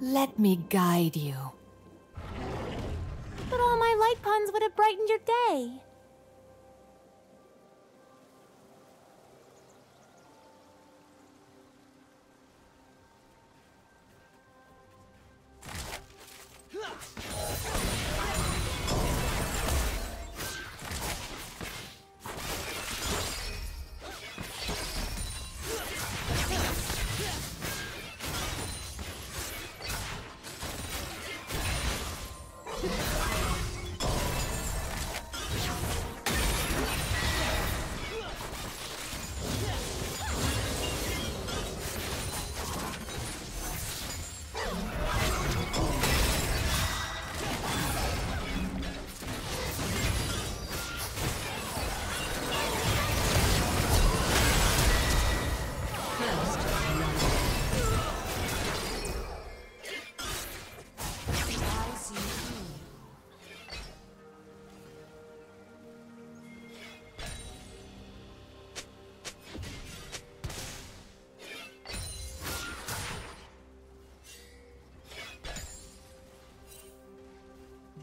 Let me guide you. But all my light puns would have brightened your day.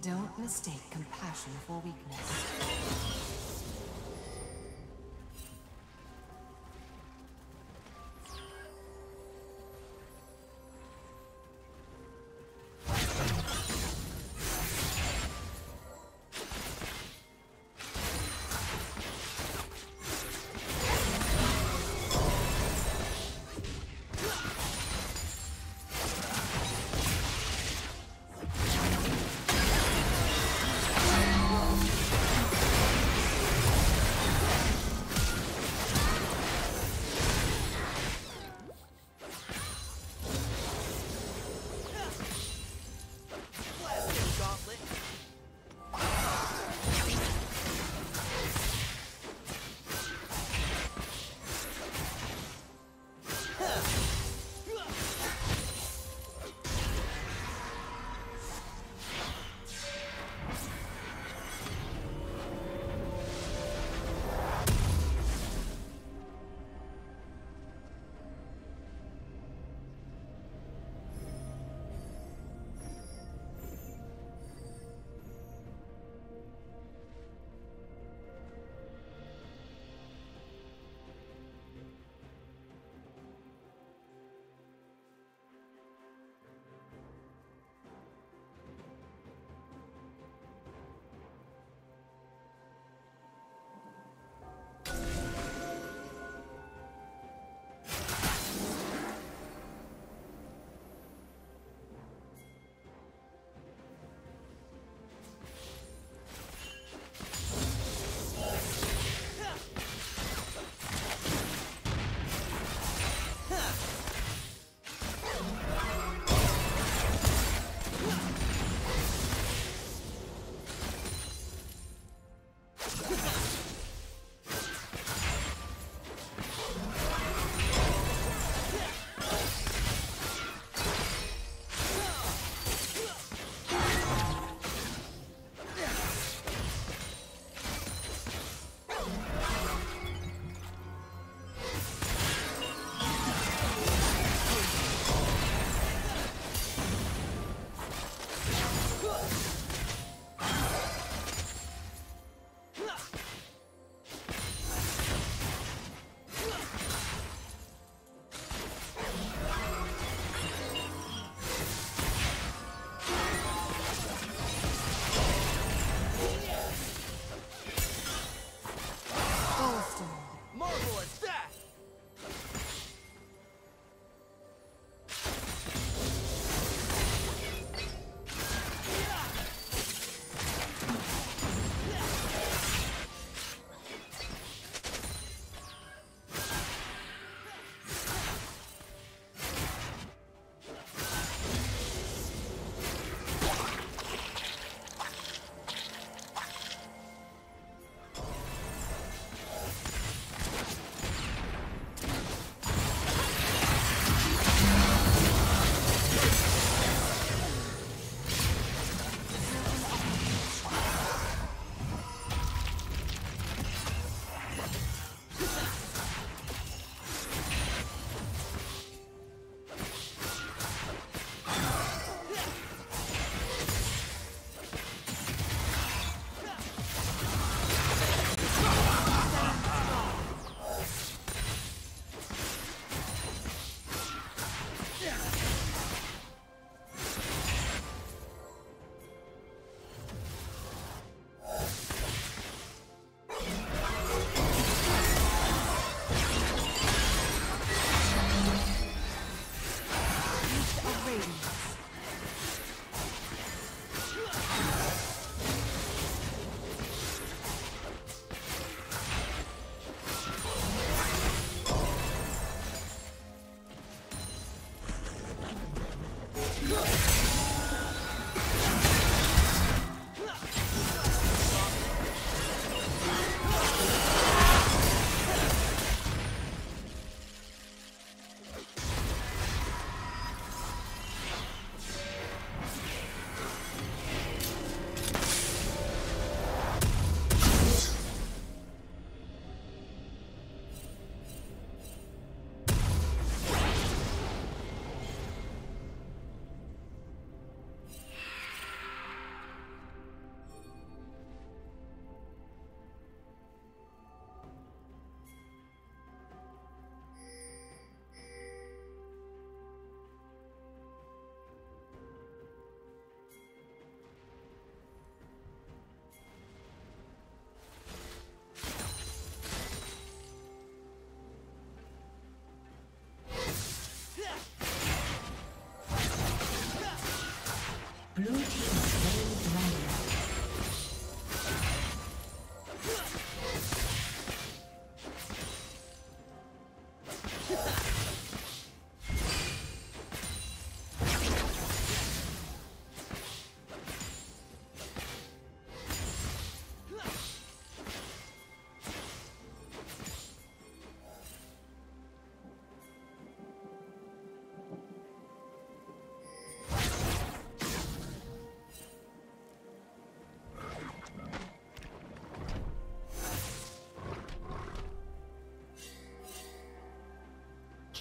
Don't mistake compassion for weakness.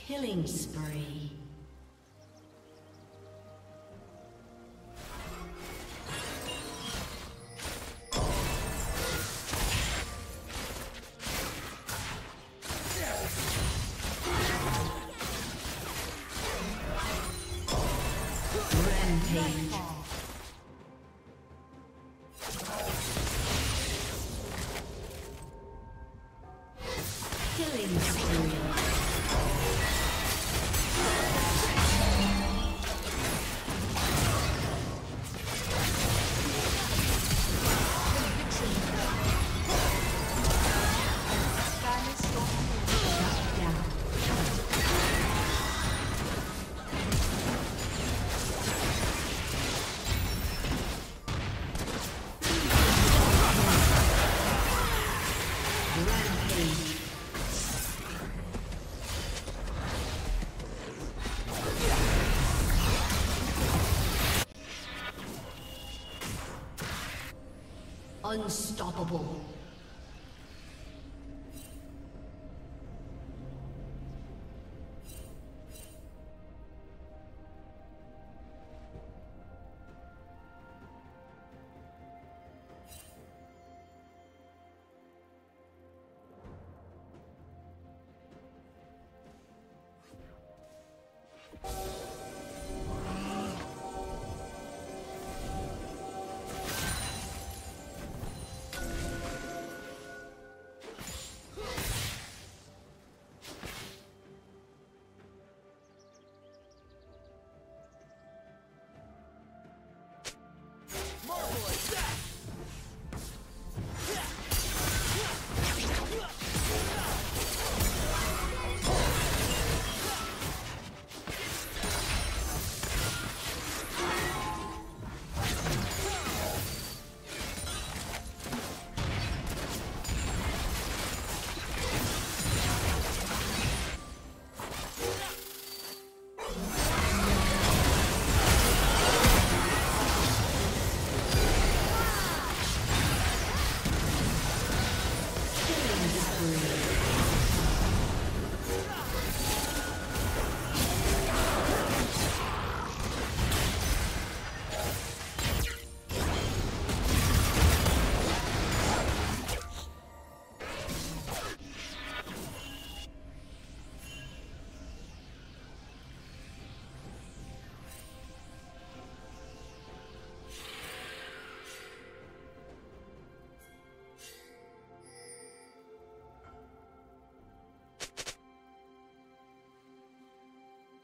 Killing spree. Rampage. Unstoppable.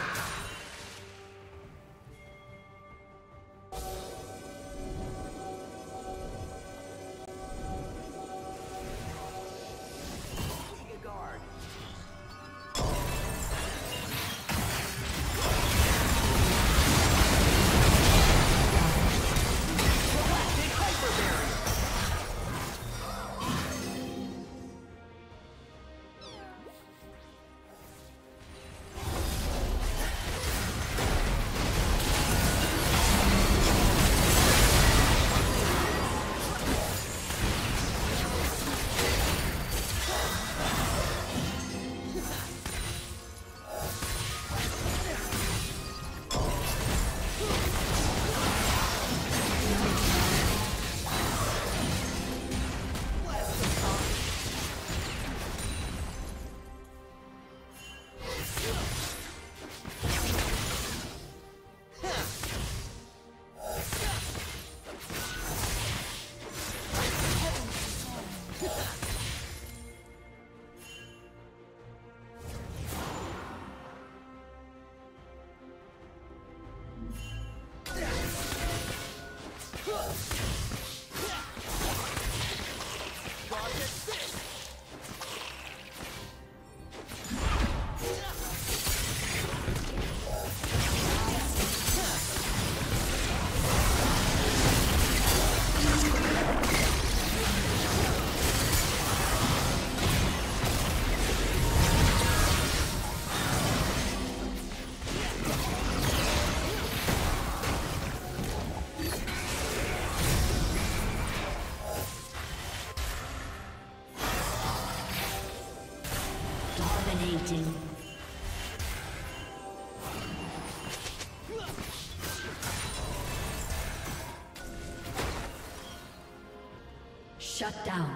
Shut down.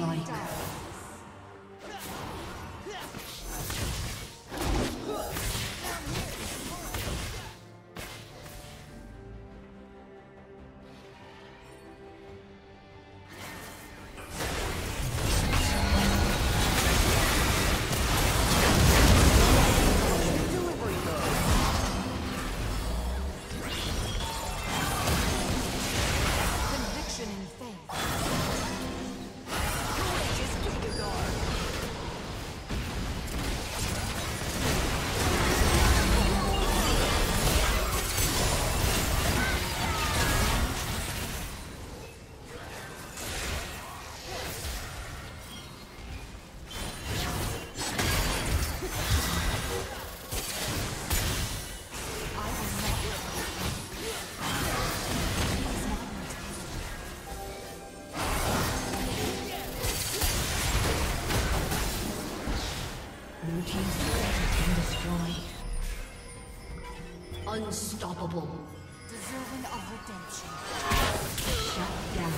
Like Unstoppable. Deserving of redemption. Shut down.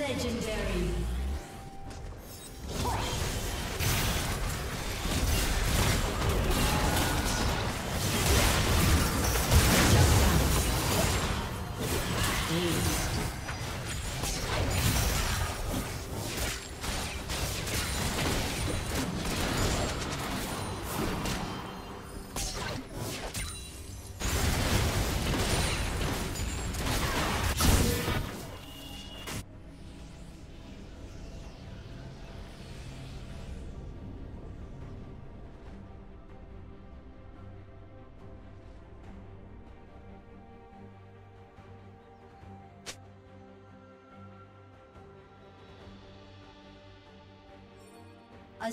Legendary. A